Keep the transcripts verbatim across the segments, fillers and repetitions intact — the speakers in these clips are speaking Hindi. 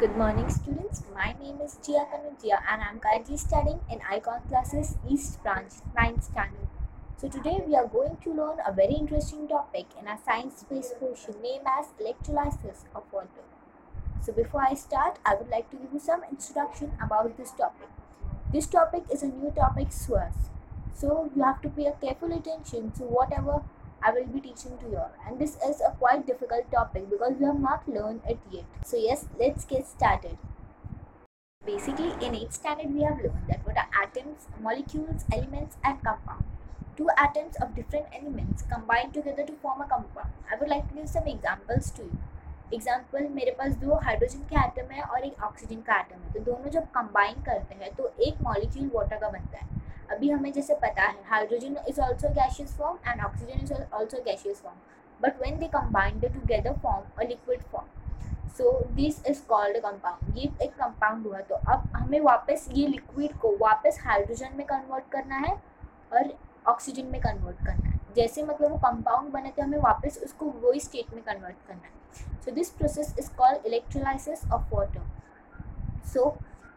Good morning, students. My name is Jiya Kanojiya and I am currently studying in Icon Classes East Branch, ninth Standard. So today we are going to learn a very interesting topic in our science-based portion named as Electrolysis of Water. So before I start, I would like to give you some introduction about this topic. This topic is a new topic source. So you have to pay a careful attention to whatever I will be teaching to you all, and this is a quite difficult topic because we have not learned it yet. So yes, let's get started. Basically, in eighth standard we have learned that what are atoms, molecules, elements and compound. Two atoms of different elements combine together to form a compound. I would like to give some examples to you. Example, मेरे पास दो हाइड्रोजन के आटम है और एक ऑक्सीजन का आटम है, तो दोनों जब कंबाइन करते हैं तो एक मॉलिक्यूल वाटर का बनता है. अभी हमें जैसे पता है hydrogen is also gaseous form and oxygen is also gaseous form, but when they combine they together form a liquid form. So this is called a compound. ये एक कंपाउंड हुआ, तो अब हमें वापस ये लिक्विड को वापस हाइड्रोजन में कन्वर्ट करना है और ऑक्सीजन में कन्वर्ट करना है. जैसे मतलब वो कंपाउंड बने थे, हमें वापस उसको वही स्टेट में कन्वर्ट करना है. So this process is called electrolysis of water. So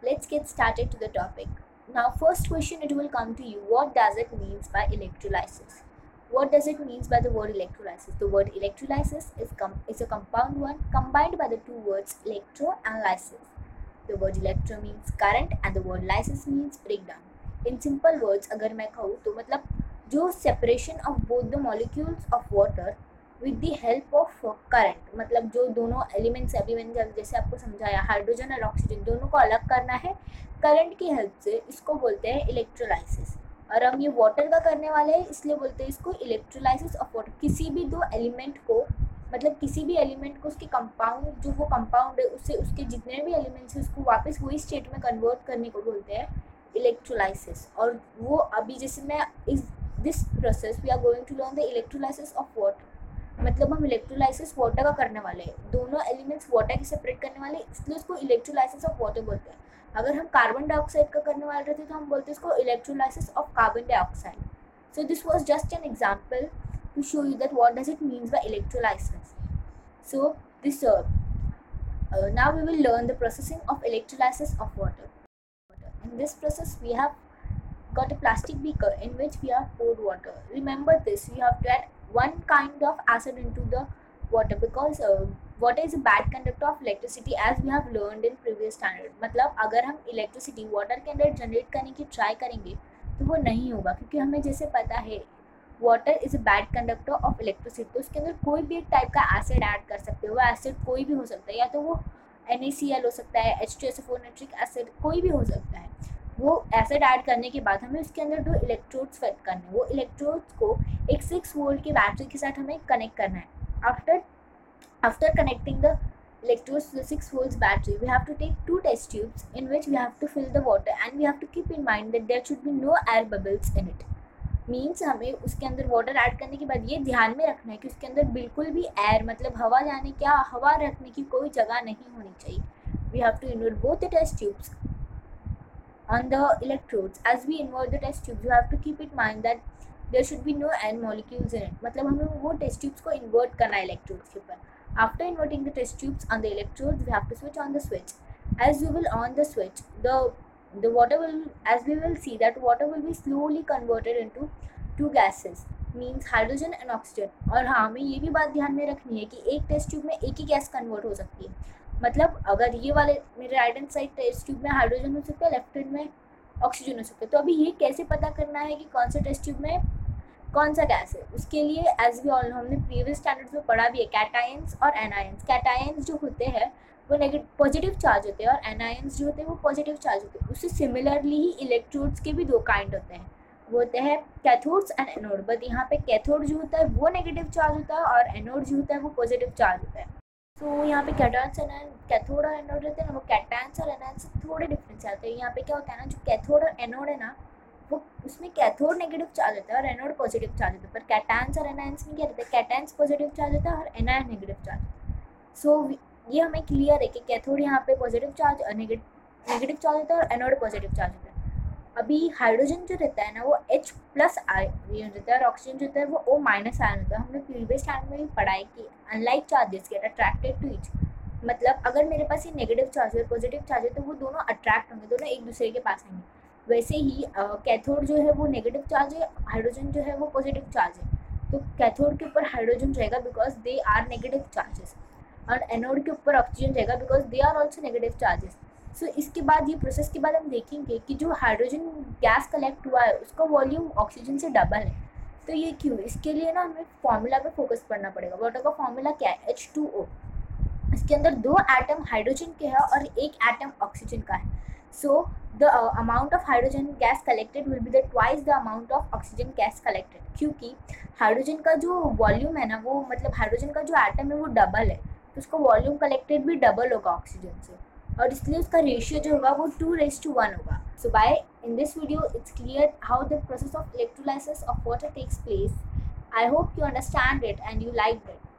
let's get started to the topic. Now, first question it will come to you. What does it means by electrolysis? What does it means by the word electrolysis? The word electrolysis is, com- is a compound one combined by the two words electro and lysis. The word electro means current and the word lysis means breakdown. In simple words, अगर मैं कहूँ तो मतलब जो separation of both the molecules of water with the help of current, मतलब जो दोनों एलिमेंट्स अभी मैंने जैसे आपको समझाया हाइड्रोजन और ऑक्सीजन दोनों को अलग करना है करंट की हेल्प से, इसको बोलते हैं इलेक्ट्रोलाइसिस. और हम ये वाटर का करने वाले हैं इसलिए बोलते हैं इसको इलेक्ट्रोलाइसिस ऑफ वाटर. किसी भी दो एलिमेंट को मतलब किसी भी एलिमेंट को उसके कंपाउंड जो वो कंपाउंड है उससे उसके जितने भी एलिमेंट्स हैं उसको वापस वही स्टेट में कन्वर्ट करने को बोलते हैं इलेक्ट्रोलाइसिस. और वो अभी जैसे मैं इस this process we are going to learn the electrolysis of water. मतलब हम इलेक्ट्रोलाइसिस वाटर का करने वाले हैं, दोनों एलिमेंट्स वाटर के सेपरेट करने वाले, इसलिए उसको इलेक्ट्रोलाइसिस ऑफ वाटर बोलते हैं. अगर हम कार्बन डाइऑक्साइड का करने वाले रहते तो हम बोलते हैं इसको electrolysis of carbon dioxide. So this was just an example to show you that what does it means by electrolysis. So this now we will learn the processing of electrolysis of water. In this process we have got a plastic beaker in which we have poured water. Remember this, you have to add one kind of acid into the water because uh, water is a bad conductor of electricity as we have learned in previous standard. मतलब अगर हम electricity water के अंदर generate करने की try करेंगे तो वो नहीं होगा क्योंकि हमें जैसे पता है water is a bad conductor of electricity. तो उसके अंदर कोई भी एक type का acid add कर सकते हो. वो acid कोई भी हो सकता है, या तो वो NaCl हो सकता है, H two S O four nitric acid कोई भी हो सकता है. वो एसिड ऐड करने के बाद हमें उसके अंदर दो इलेक्ट्रोड्स फिट करने हैं. वो इलेक्ट्रोड्स को एक सिक्स वोल्ट की बैटरी के साथ हमें कनेक्ट करना है. After after connecting the electrodes to the six volt battery we have to take two test tubes in which we have to fill the water and we have to keep in mind that there should be no air bubbles in it. Means हमें उसके अंदर वाटर ऐड करने के बाद ये ध्यान में रखना है कि उसके अंदर बिल्कुल भी एयर मतलब हवा जाने क्या हवा रखने की कोई जगह नहीं होनी चाहिए. We have to invert both the test tubes on the electrodes. As we invert the test tubes, you have to keep in mind that there should be no air molecules in it. मतलब हमें वो test tubes को invert करना है electrodes के ऊपर. After inverting the test tubes on the electrodes, we have to switch on the switch. As you will on the switch, the the water will, as we will see that water will be slowly converted into two gases, means hydrogen and oxygen. और हाँ, हमें ये भी बात ध्यान में रखनी है कि एक test tube में एक ही gas convert हो सकती है. मतलब अगर ये वाले मेरे right hand side test tube में हाइड्रोजन हो सकता है, लेफ्ट हैंड में ऑक्सीजन हो सकता है. तो अभी ये कैसे पता करना है कि कौन सा टेस्ट ट्यूब में कौन सा गैस है, उसके लिए एज वी ऑल हमने प्रीवियस स्टैंडर्ड्स में पढ़ा भी है कैटायंस और एनायंस. कैटायंस जो होते हैं वो नेगेटिव पॉजिटिव चार्ज होते हैं और एनायंस जो होते हैं वो पॉजिटिव चार्ज होते हैं. उससे सिमिलरली ही इलेक्ट्रोड्स के भी दो काइंड होते हैं, वो होते हैं कैथोड्स एंड एनोड. बट यहाँ पे कैथोड जो होता है वो नेगेटिव चार्ज होता है और एनोड जो होता है वो पॉजिटिव चार्ज होता है. तो यहाँ पे कैटायंस और कैथोड और एनोड रहते हैं ना, वो कैटायंस और एनायंस से थोड़े डिफरेंस आते हैं. यहाँ पे क्या होता है ना, जो कैथोड और एनोड है ना वो उसमें कैथोड नेगेटिव चार्ज होता है और एनोड पॉजिटिव चार्ज होता है, पर कैटायंस और एनायंस में क्या रहता है, कैटायंस पॉजिटिव चार्ज होता है और एनायन नेगेटिव चार्ज. सो ये हमें क्लियर है कि कैथोड यहाँ पे पॉजिटिव चार्ज और नेगेटिव चार्ज होता है और एनोड पॉजिटिव चार्ज होता है. अभी हाइड्रोजन जो रहता है ना वो H प्लस आयन रहता है और ऑक्सीजन जो होता है वो O माइनस आयन होता है. हमने प्रीवियस स्टैंड में भी पढ़ा है कि unlike charges get attracted to each मतलब अगर मेरे पास ये नेगेटिव चार्ज है और पॉजिटिव चार्ज है तो वो दोनों अट्रैक्ट होंगे, दोनों एक दूसरे के पास आएंगे। वैसे ही कैथोड जो है वो नेगेटिव चार्ज है, हाइड्रोजन जो है वो पॉजिटिव चार्ज है, तो कैथोड के ऊपर हाइड्रोजन रहेगा because they are negative charges, और एनोड के ऊपर ऑक्सीजन रहेगा because they are also negative charges. So इसके बाद ये प्रोसेस के बाद हम देखेंगे कि जो हाइड्रोजन गैस कलेक्ट हुआ है उसका वॉल्यूम ऑक्सीजन से डबल है। तो ये क्यों? इसके लिए ना हमें फॉर्मूला पे फोकस करना पड़ेगा। वाटर का फॉर्मूला क्या है? H two O. इसके अंदर दो एटम हाइड्रोजन के हैं और एक एटम ऑक्सीजन का है। So the amount of hydrogen gas collected will be the twice the amount of oxygen gas collected, क्योंकि हाइड्रोजन का जो वॉल्यूम है ना वो मतलब हाइड्रोजन का जो एटम है वो डबल है तो उसका वॉल्यूम कलेक्टेड भी डबल होगा ऑक्सीजन से, और इसलिए उसका रेशियो जो होगा वो टू रेज टू वन होगा। So by in this video it's clear how the process of electrolysis of water takes place. I hope you understand it and you like it.